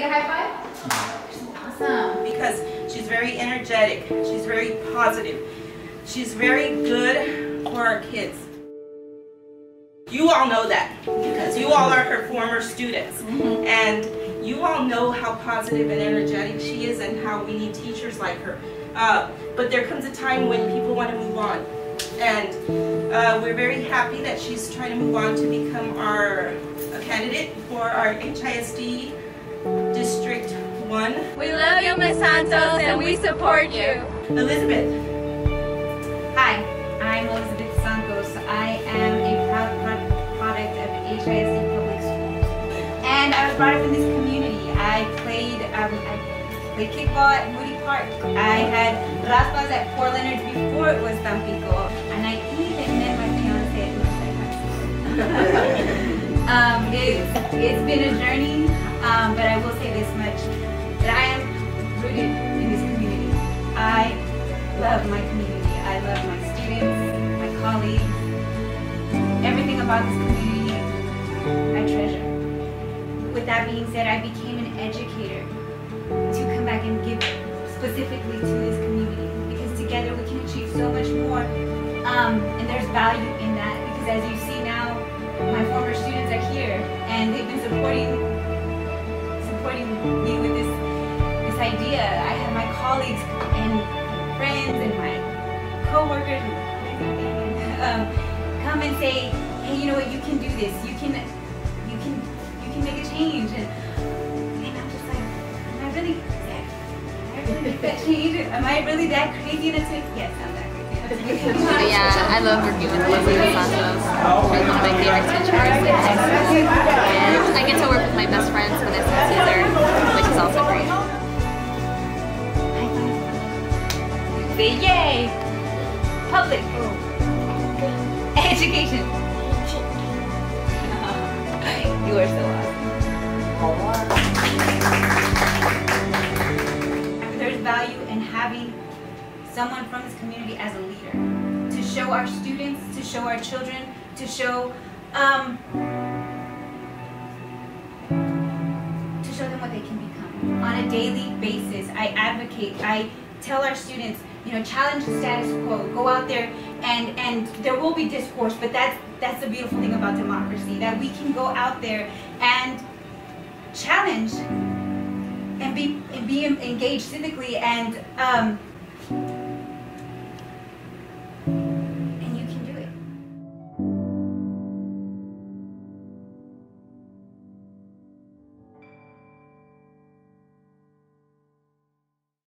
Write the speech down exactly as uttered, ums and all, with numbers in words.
get a high five? Awesome. Because she's very energetic. She's very positive. She's very good for our kids. You all know that because you all are her former students. Mm-hmm. And you all know how positive and energetic she is and how we need teachers like her. Uh, but there comes a time when people want to move on. And uh, we're very happy that she's trying to move on to become our a candidate for our H I S D District one. We love you, Miz Santos, and we support you. Elizabeth. Hi, I'm Elizabeth Santos. I am a proud product of H I S D Public Schools. And I was brought up in this community. I played, um, I played kickball at Moody Park. I had raspas at Fort Leonard before it was Tampico. And I even met my fiancé at Houston I S D. um, it's, it's been a journey, um, but I will say this much, that I am rooted in this community. I love my community. I love my students, my colleagues, everything about this community I treasure. With that being said, I became an educator to come back and give specifically to this community, because together we can achieve so much more, um, and there's value in that, because as you see now, my former students are here and they've been supporting supporting me with this, this idea. I had my colleagues and friends and my co-workers um, come and say, hey, you know what, you can do this, you can you can you can make a change. And, and I'm just like, am I really that am I really make that change? Am I really that crazy enough to yes I'm that crazy enough to yeah, I love working with Elizabeth Santos. She's one of my favorite teachers in Texas. And I get to work with my best friends for this season, which is also great. Say yay! Public education. Oh, you are so awesome. There's value in having someone from this community as a leader to show our students, to show our children, to show um, to show them what they can become on a daily basis. I advocate. I tell our students, you know, challenge the status quo. Go out there, and and there will be discourse, but that's that's the beautiful thing about democracy, that we can go out there and challenge and be and be engaged civically and um,